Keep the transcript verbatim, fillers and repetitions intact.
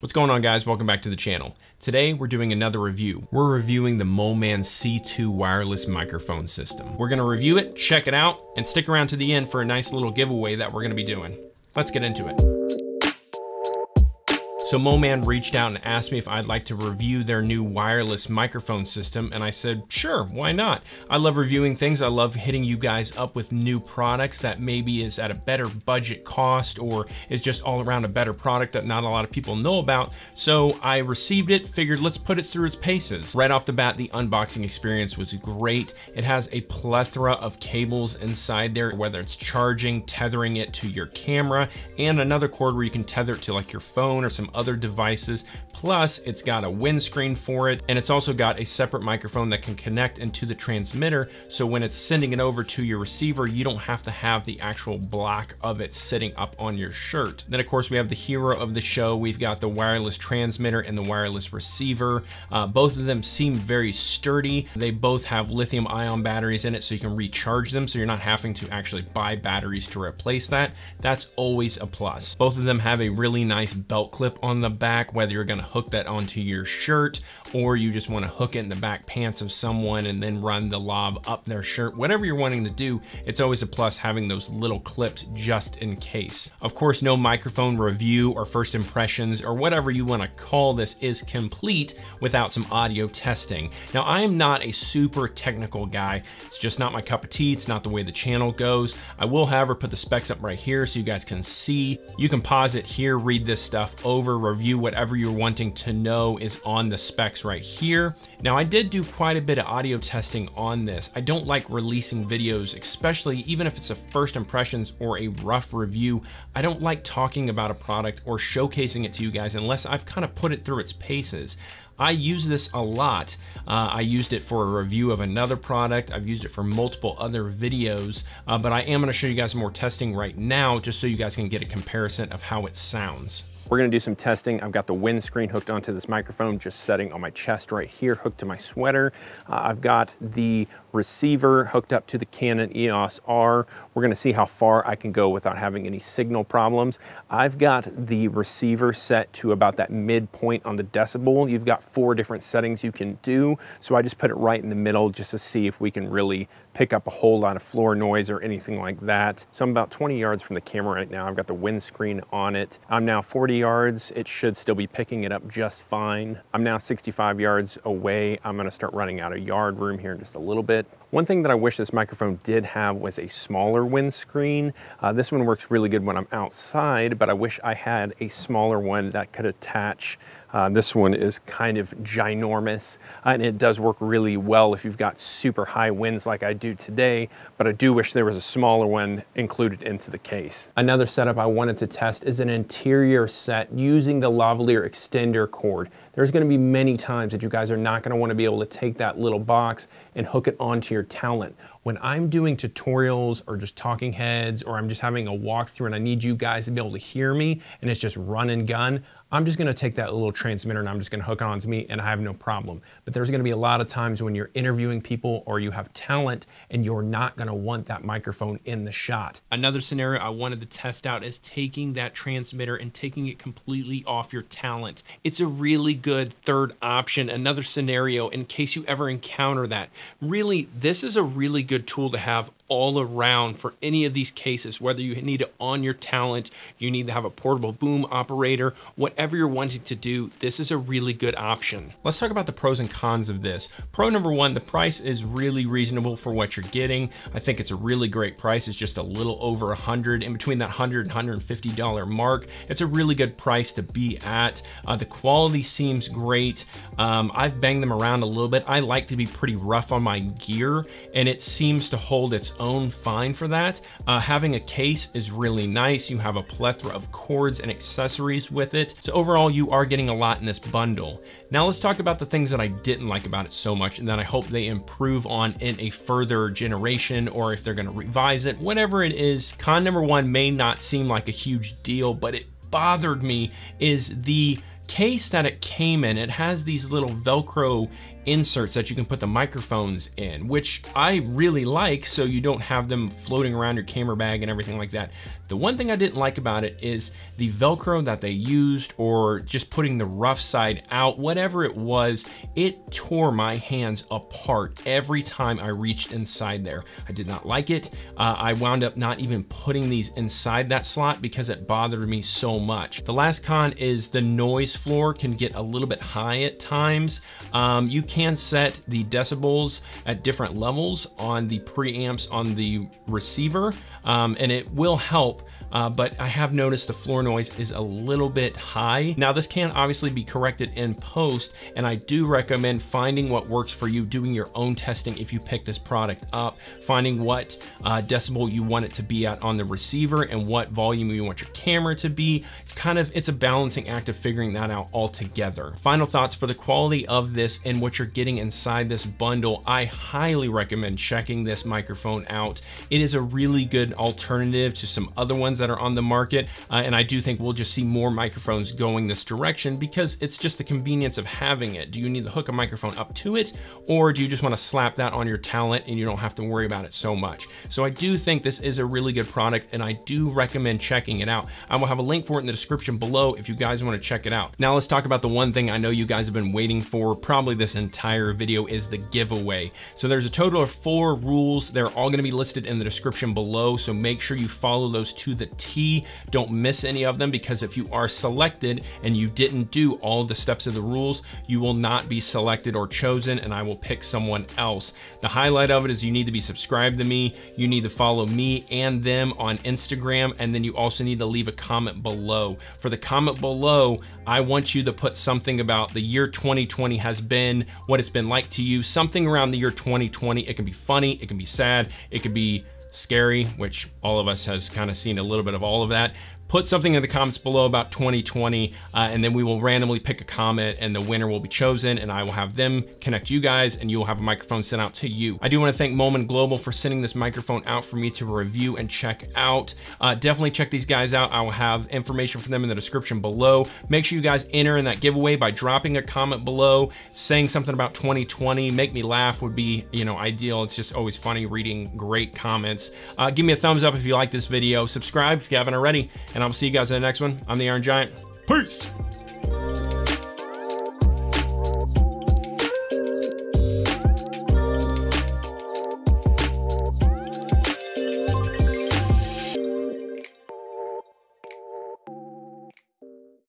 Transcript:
What's going on, guys? Welcome back to the channel. Today we're doing another review. We're reviewing the Moman C two wireless microphone system. We're gonna review it, check it out, and stick around to the end for a nice little giveaway that we're gonna be doing. Let's get into it. So Moman reached out and asked me if I'd like to review their new wireless microphone system. And I said, sure, why not? I love reviewing things. I love hitting you guys up with new products that maybe is at a better budget cost or is just all around a better product that not a lot of people know about. So I received it, figured let's put it through its paces. Right off the bat, the unboxing experience was great. It has a plethora of cables inside there, whether it's charging, tethering it to your camera, and another cord where you can tether it to like your phone or some other devices. Plus it's got a windscreen for it, and it's also got a separate microphone that can connect into the transmitter, so when it's sending it over to your receiver you don't have to have the actual block of it sitting up on your shirt. Then of course we have the hero of the show. We've got the wireless transmitter and the wireless receiver. Uh, both of them seem very sturdy. They both have lithium ion batteries in it, so you can recharge them, so you're not having to actually buy batteries to replace that. That's always a plus. Both of them have a really nice belt clip on on the back, whether you're going to hook that onto your shirt or you just want to hook it in the back pants of someone and then run the lob up their shirt, whatever you're wanting to do. It's always a plus having those little clips just in case. Of course, no microphone review or first impressions or whatever you want to call this is complete without some audio testing. Now, I am not a super technical guy. It's just not my cup of tea. It's not the way the channel goes. I will, however, put the specs up right here so you guys can see. You can pause it here, read this stuff over, review whatever you're wanting to know is on the specs right here. Now, I did do quite a bit of audio testing on this. I don't like releasing videos, especially even if it's a first impressions or a rough review. I don't like talking about a product or showcasing it to you guys unless I've kind of put it through its paces. I use this a lot. Uh, I used it for a review of another product. I've used it for multiple other videos, uh, but I am gonna show you guys more testing right now just so you guys can get a comparison of how it sounds. We're gonna do some testing. I've got the windscreen hooked onto this microphone, just setting on my chest right here, hooked to my sweater. Uh, I've got the receiver hooked up to the Canon E O S R. We're gonna see how far I can go without having any signal problems. I've got the receiver set to about that midpoint on the decibel. You've got four different settings you can do. So I just put it right in the middle just to see if we can really pick up a whole lot of floor noise or anything like that. So I'm about twenty yards from the camera right now. I've got the windscreen on it. I'm now forty yards. It should still be picking it up just fine. I'm now sixty-five yards away. I'm gonna start running out of yard room here in just a little bit. One thing that I wish this microphone did have was a smaller windscreen. Uh, this one works really good when I'm outside, but I wish I had a smaller one that could attach. Uh, this one is kind of ginormous, and it does work really well if you've got super high winds like I do today, but I do wish there was a smaller one included into the case. Another setup I wanted to test is an interior set using the lavalier extender cord. There's gonna be many times that you guys are not gonna wanna be able to take that little box and hook it onto your Your talent. When I'm doing tutorials or just talking heads, or I'm just having a walkthrough and I need you guys to be able to hear me and it's just run and gun, I'm just gonna take that little transmitter and I'm just gonna hook it onto me and I have no problem. But there's gonna be a lot of times when you're interviewing people or you have talent and you're not gonna want that microphone in the shot. Another scenario I wanted to test out is taking that transmitter and taking it completely off your talent. It's a really good third option. Another scenario in case you ever encounter that. Really, this is a really good tool to have all around for any of these cases, whether you need it on your talent, you need to have a portable boom operator, whatever you're wanting to do, this is a really good option. Let's talk about the pros and cons of this. Pro number one, the price is really reasonable for what you're getting. I think it's a really great price. It's just a little over a hundred, in between that hundred and one hundred fifty dollar mark. It's a really good price to be at. Uh, the quality seems great. Um, I've banged them around a little bit. I like to be pretty rough on my gear and it seems to hold its own fine for that. Uh, having a case is really nice. You have a plethora of cords and accessories with it. So overall, you are getting a lot in this bundle. Now let's talk about the things that I didn't like about it so much and that I hope they improve on in a further generation or if they're gonna revise it, whatever it is. Con number one may not seem like a huge deal, but it bothered me is the case that it came in, it has these little Velcro inserts that you can put the microphones in, which I really like, so you don't have them floating around your camera bag and everything like that. The one thing I didn't like about it is the Velcro that they used, or just putting the rough side out, whatever it was, it tore my hands apart every time I reached inside there. I did not like it. Uh, I wound up not even putting these inside that slot because it bothered me so much. The last con is the noise floor can get a little bit high at times. Um, you can set the decibels at different levels on the preamps on the receiver, um, and it will help, uh, but I have noticed the floor noise is a little bit high. Now this can obviously be corrected in post, and I do recommend finding what works for you, doing your own testing if you pick this product up, finding what uh, decibel you want it to be at on the receiver and what volume you want your camera to be. Kind of, it's a balancing act of figuring that out altogether. Final thoughts for the quality of this and what you're getting inside this bundle, I highly recommend checking this microphone out. It is a really good alternative to some other ones that are on the market, uh, and I do think we'll just see more microphones going this direction because it's just the convenience of having it. Do you need to hook a microphone up to it, or do you just want to slap that on your talent and you don't have to worry about it so much? So I do think this is a really good product, and I do recommend checking it out. I will have a link for it in the description below if you guys want to check it out. Now let's talk about the one thing I know you guys have been waiting for probably this entire video, is the giveaway. So there's a total of four rules. They're all going to be listed in the description below, so make sure you follow those to the T. Don't miss any of them, because if you are selected and you didn't do all the steps of the rules, you will not be selected or chosen, and I will pick someone else. The highlight of it is you need to be subscribed to me, you need to follow me and them on Instagram, and then you also need to leave a comment below. For the comment below, I want you to put something about the year twenty twenty has been, what it's been like to you, something around the year twenty twenty. It can be funny, it can be sad, it can be scary, which all of us has kind of seen a little bit of all of that. Put something in the comments below about twenty twenty, uh, and then we will randomly pick a comment and the winner will be chosen, and I will have them connect you guys and you will have a microphone sent out to you. I do wanna thank Moman Global for sending this microphone out for me to review and check out. Uh, definitely check these guys out. I will have information for them in the description below. Make sure you guys enter in that giveaway by dropping a comment below, saying something about twenty twenty. Make me laugh would be, you know, ideal. It's just always funny reading great comments. Uh, give me a thumbs up if you like this video. Subscribe if you haven't already. And I'll see you guys in the next one. I'm the Iron Giant. Peace.